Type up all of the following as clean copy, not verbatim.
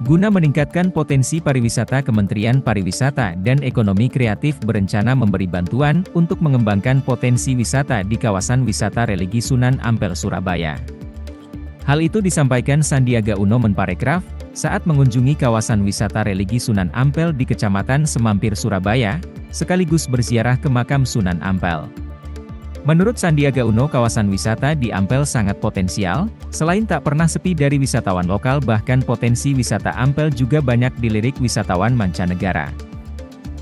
Guna meningkatkan potensi pariwisata, Kementerian Pariwisata dan Ekonomi Kreatif berencana memberi bantuan untuk mengembangkan potensi wisata di kawasan wisata religi Sunan Ampel, Surabaya. Hal itu disampaikan Sandiaga Uno Menparekraf saat mengunjungi kawasan wisata religi Sunan Ampel di Kecamatan Semampir, Surabaya, sekaligus berziarah ke makam Sunan Ampel. Menurut Sandiaga Uno, kawasan wisata di Ampel sangat potensial, selain tak pernah sepi dari wisatawan lokal, bahkan potensi wisata Ampel juga banyak dilirik wisatawan mancanegara.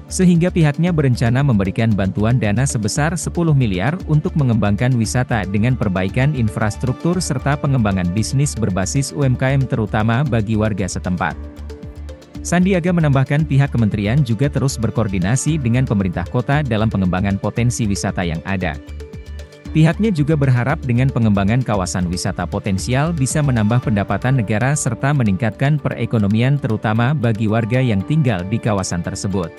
Sehingga pihaknya berencana memberikan bantuan dana sebesar 10 miliar untuk mengembangkan wisata dengan perbaikan infrastruktur serta pengembangan bisnis berbasis UMKM terutama bagi warga setempat. Sandiaga menambahkan pihak kementerian juga terus berkoordinasi dengan pemerintah kota dalam pengembangan potensi wisata yang ada. Pihaknya juga berharap dengan pengembangan kawasan wisata potensial bisa menambah pendapatan negara serta meningkatkan perekonomian terutama bagi warga yang tinggal di kawasan tersebut.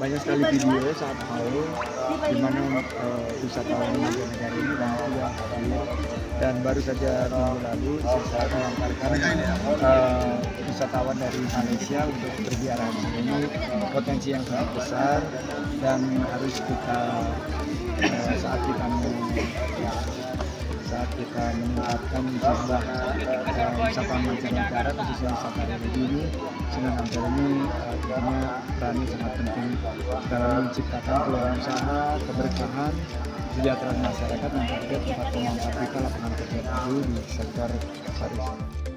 Banyak sekali video saat haul di mana wisatawan negara ini banyak dan baru saja minggu lalu saya mengantarkan wisatawan dari Malaysia untuk berziarah. Ini potensi yang sangat besar dan harus kita saat kita meningkatkan jumlah wisatawan mancanegara, khususnya wisatawan religi ini, Sunan Ampel ini punya peran sangat penting dalam menciptakan peluang usaha, keberkahan, kesejahteraan masyarakat, dan juga tempat pengangkat kita lapangan kerja baru di sektor pariwisata.